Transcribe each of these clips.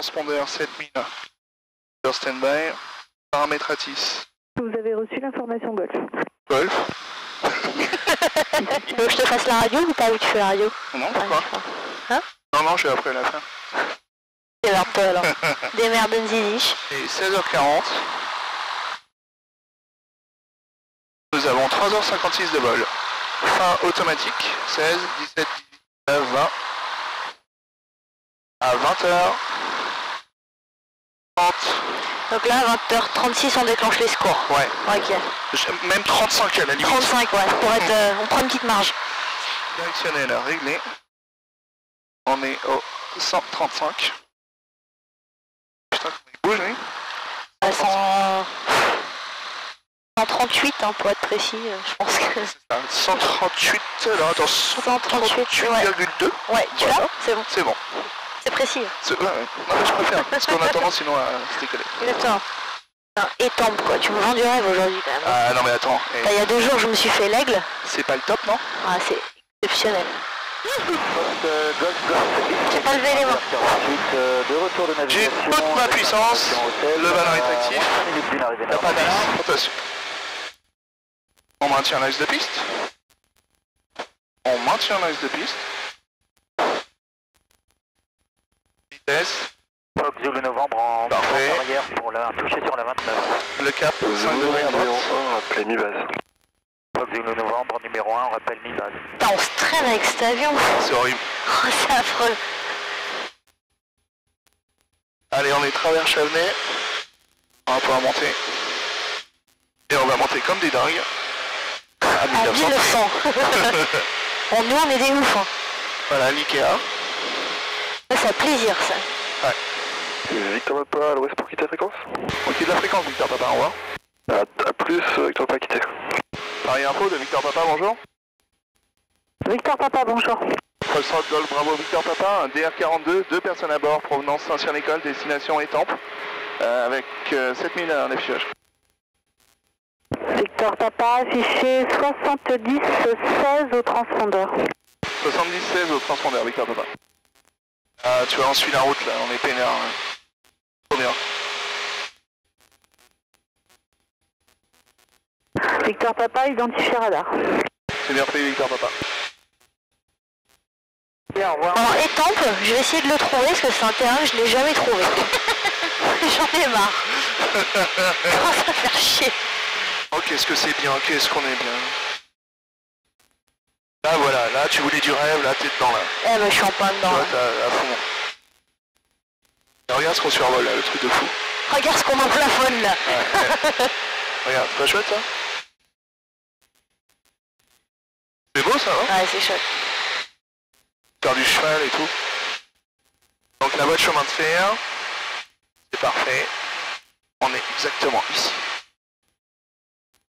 transpondeur 7000, sur standby, paramètre ATIS. Vous avez reçu l'information Golf. Golf. Tu veux que je te fasse la radio ou pas? Où tu fais la radio? Non, pourquoi? Hein? Non, non, je vais après la fin. Démerde-toi alors. Démerde-ziziche. Et 16h40. Nous avons 3h56 de vol. Fin automatique, 16, 17, 19, 20. À 20h30. Donc là, à 20h36, on déclenche les secours. Ouais. Ok. Même 35 à la limite. 35, ouais. Pour être, on prend une petite marge. Directionnel réglé. On est au 135. Putain, comment il bouge, lui. 138, hein, pour être précis, je pense que... Ça, 138, alors attends, 138,2. Ouais, tu vois, c'est bon. C'est bon. C'est précis. Ouais, ouais. Non, mais je préfère, parce qu'on a tendance sinon à se décoller. Exactement. Étampe, quoi, tu me vends du rêve aujourd'hui quand même. Ah non mais attends. Et... Bah, il y a 2 jours, je me suis fait l'aigle. C'est pas le top, non? Ah, c'est exceptionnel. J'ai pas levé les mains. J'ai toute ma puissance, le ballon est actif. T'as pas d'alarme, attention. On maintient l'axe de piste. On maintient l'axe de piste. Vitesse. Oxio le novembre en arrière pour la toucher sur la 29. Le cap, 5 degrés à droite. Rappelez mi-base. Oxio le novembre numéro 1, on rappelle mi-base. Putain, on se traîne avec cet avion. C'est horrible. Oh, c'est affreux. Allez, on est travers Chavenay. On va pouvoir monter. Et on va monter comme des dingues. À 1900. Bon, nous on est des ouf, hein. Voilà, l'IKEA. Ça, c'est plaisir, ça. Ouais. Victor Papa à l'ouest pour quitter la fréquence. On quitte la fréquence, Victor Papa, au revoir. A plus, Victor Papa quitté. Pareil info de Victor Papa, bonjour. Victor Papa, bonjour. Foxtrot Golf, bravo Victor Papa, un DR42, 2 personnes à bord, provenance Saint Cyr l'École, destination Etampes, avec 7000 à un effioche. Victor Papa, affiché 70-16 au transpondeur. 70-16 au transpondeur, Victor Papa. Ah, tu vois, on suit la route là, on est peinard. Trop bien. Victor Papa, identifié radar. C'est bien fait, Victor Papa. Bien, au revoir. Alors, Étampes, je vais essayer de le trouver parce que c'est un terrain que je n'ai jamais trouvé. J'en ai marre. Oh, ça fait chier. Oh, qu'est-ce que c'est bien, qu'est-ce qu'on est bien. Là, voilà, là, tu voulais du rêve, là, t'es dedans, là. Eh ben, je suis en plein dedans. Là, t'as à fond. Et regarde ce qu'on survole, là, le truc de fou. Regarde ce qu'on en plafonne, là. Ouais, ouais. Regarde, c'est pas chouette, ça? C'est beau, ça, hein? Ouais, c'est chouette. Faire du cheval et tout. Donc, la voie de chemin de fer, c'est parfait. On est exactement ici.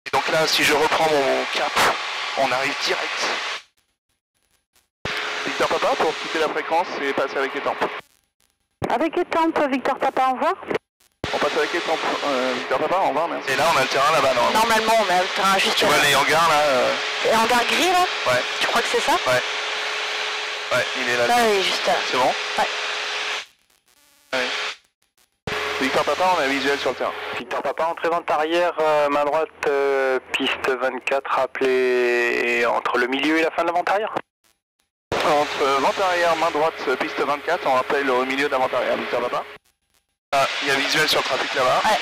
Et donc là, si je reprends mon cap, on arrive direct. Victor Papa, pour quitter la fréquence et passer avec Étampes. Avec Étampes, Victor Papa, au revoir. On passe avec Étampes, Victor Papa, au revoir, merci. Et là, on a le terrain là-bas, non? Normalement, on a le terrain juste là. Tu vois les hangars, là Les hangars gris, là? Ouais. Tu crois que c'est ça? Ouais. Ouais, il est là. Là, il est juste là. C'est bon? Ouais. Victor Papa, on a visuel sur le terrain. Victor Papa, entrée vente arrière, main droite, piste 24, rappelez entre le milieu et la fin de la vente arrière. Entre vente arrière, main droite, piste 24, on rappelle au milieu de la vente arrière, Victor Papa. Ah, il y a visuel sur le trafic là-bas. Ouais.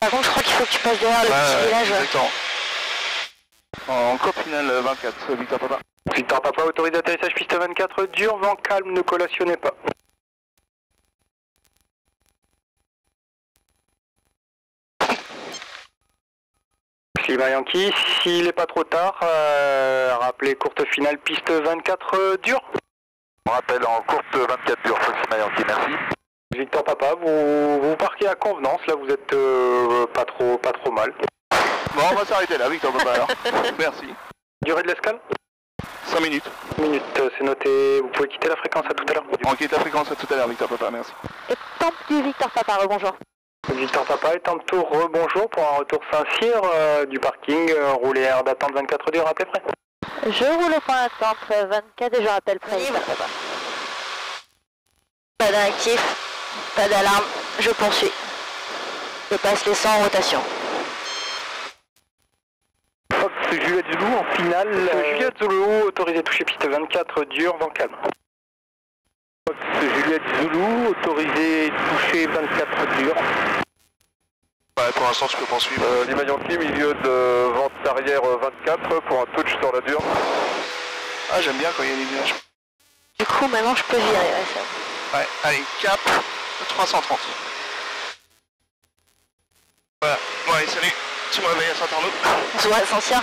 Par contre, je crois qu'il faut que tu passes derrière le petit village. Exactement. En cours finale 24, Victor Papa. Victor Papa, autorise atterrissage piste 24, dur, vent calme, ne collationnez pas. Lima Yankee, s'il n'est pas trop tard, rappelez courte finale piste 24 dure. On rappelle en courte 24 dure, Fox Lima Yankee, merci. Victor Papa, vous parquez à convenance, là vous êtes pas trop mal. Bon, on va s'arrêter là, Victor Papa alors. Merci. Durée de l'escale? 5 minutes. 5 minutes, c'est noté, vous pouvez quitter la fréquence à tout à l'heure. On quitte la fréquence à tout à l'heure, Victor Papa, merci. Et tant pis Victor Papa, rebonjour. Victor Papa est en tour, rebonjour pour un retour Saint-Cyr du parking, roulez air d'attente 24 durs, rappelez prêt. Je roule au point d'attente 24 et je rappelle prêt. Pas d'actif, pas d'alarme, je poursuis. Je passe les 100 en rotation. Fox Juliette Zulu en finale. Juliette Zulu, autorisé toucher piste 24, dur, vent calme. Fox Juliette Zulu, autorisé toucher 24, dur. Ouais, pour l'instant, tu peux poursuivre. L'Imayanti, milieu de vente arrière 24 pour un touch sur la dure. Ah, j'aime bien quand il y a des nuages. Du coup, maintenant, je peux virer, ouais, ça. Ouais, allez, cap 330. Voilà, bon allez, salut, tu me réveilles à Saint-Arnaud. On se voit à Saint-Cyr.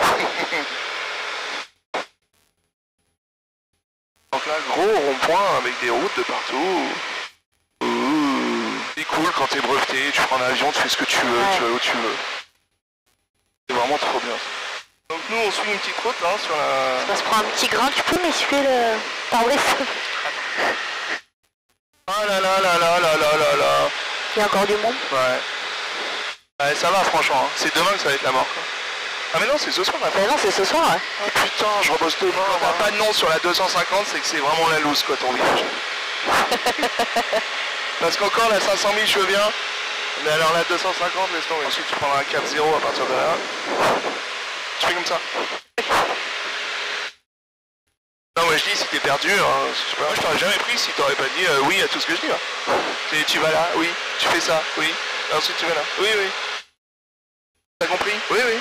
Donc là, gros rond-point avec des routes de partout. C'est cool quand t'es breveté, tu prends l'avion, tu fais ce que tu veux, ouais. Tu vas où tu veux. C'est vraiment trop bien. Donc nous, on suit une petite route là, sur la... On se prend un petit grain, tu peux m'essuyer le pare-brise. Ah là là là là là là là là. Il y a encore du monde. Ouais. Ouais, ça va franchement, hein. C'est demain que ça va être la mort quoi. Ah mais non, c'est ce soir là. Mais non, c'est ce soir, ouais. Oh putain, je rebosse demain. Quand t'as pas de nom sur la 250, c'est que c'est vraiment la loose quoi ton village. Parce qu'encore la 500 000 je veux bien. Mais alors la 250, laisse tomber. Ensuite tu prendras un 4-0 à partir de là. Tu fais comme ça. Non, moi je dis si t'es perdu, hein, moi je t'aurais jamais pris si t'aurais pas dit oui à tout ce que je dis. Hein. Tu vas là, oui, tu fais ça, oui, et ensuite tu vas là, oui, oui. T'as compris? Oui, oui.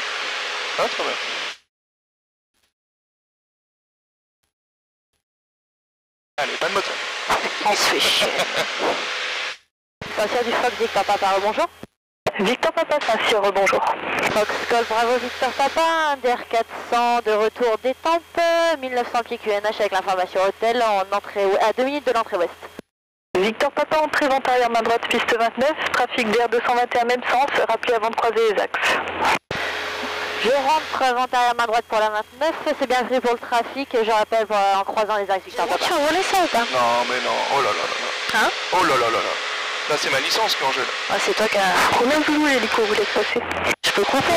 Ah, trop bien. Allez, pas de moteur. On se fait chier. Saint-Cyr du Fox, Victor Papa, rebonjour. Victor Papa, Saint-Cyr, rebonjour. Fox Golf, bravo Victor Papa, DR400 de retour d'Etampes, 1900 pieds QNH avec l'information hôtel en entrée, à 2 minutes de l'entrée ouest. Victor Papa, entrée vente arrière main droite, piste 29, trafic DR221 même sens, rappelez avant de croiser les axes. Je rentre vente arrière main droite pour la 29, c'est bien pris pour le trafic, je rappelle en croisant les axes Victor Papa. Tu envoies ça ou pas? Non mais non, oh là là là là. Hein? Oh là là là là. Là c'est ma licence qui est en jeu là. Ah c'est toi qui a... Combien vous voulez l'hélico, vous laissez passer? Je peux couper après.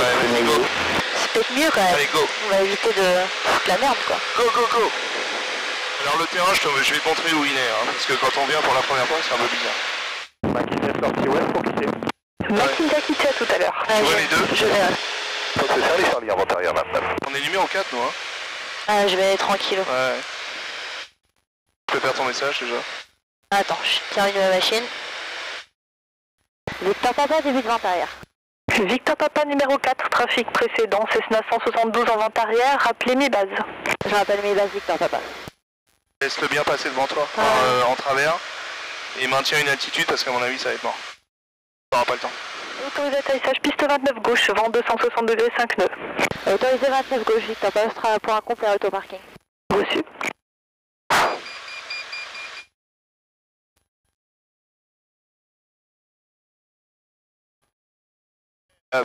Ouais, go. C'est peut-être mieux quand même. Allez go. On va éviter de toute la merde quoi. Go go go. Alors le terrain je vais te montrer où il est hein, parce que quand on vient pour la première fois c'est un peu bizarre. Macinta sortie ouest pour quitter. Macinta quitter tout à l'heure. Tu vois les deux? Je vais. Faut se faire les Charlie avant arrière maintenant. On est numéro 4 nous hein. Ah je vais aller tranquille. Ouais. Tu peux faire ton message déjà? Attends, je termine ma machine. Victor Papa, début de vente arrière. Victor Papa, numéro 4, trafic précédent, Cessna 172 en vente arrière, rappelez mes bases. Je rappelle mes bases, Victor Papa. Laisse-le bien passer devant toi, ah. En travers, et maintiens une altitude parce qu'à mon avis, ça va être mort. On n'aura pas le temps. Autorisé atterrissage, piste 29 gauche, vent 260 degrés, 5 nœuds. Autorisé 29 gauche, Victor Papa, ce sera pour un complet autoparking. Reçu.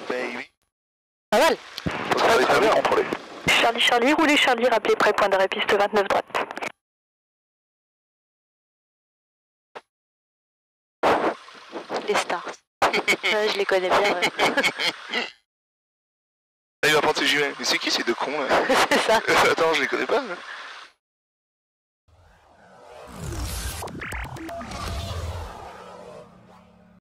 Baby. Pas mal. Charlie, roulez Charlie, rappelez près, point d'arrêt, piste 29 droite. Les stars. Ouais, je les connais bien. Ouais. Là, il va prendre ses jumelles. Mais c'est qui ces deux cons là? C'est ça. Attends, je les connais pas. Hein.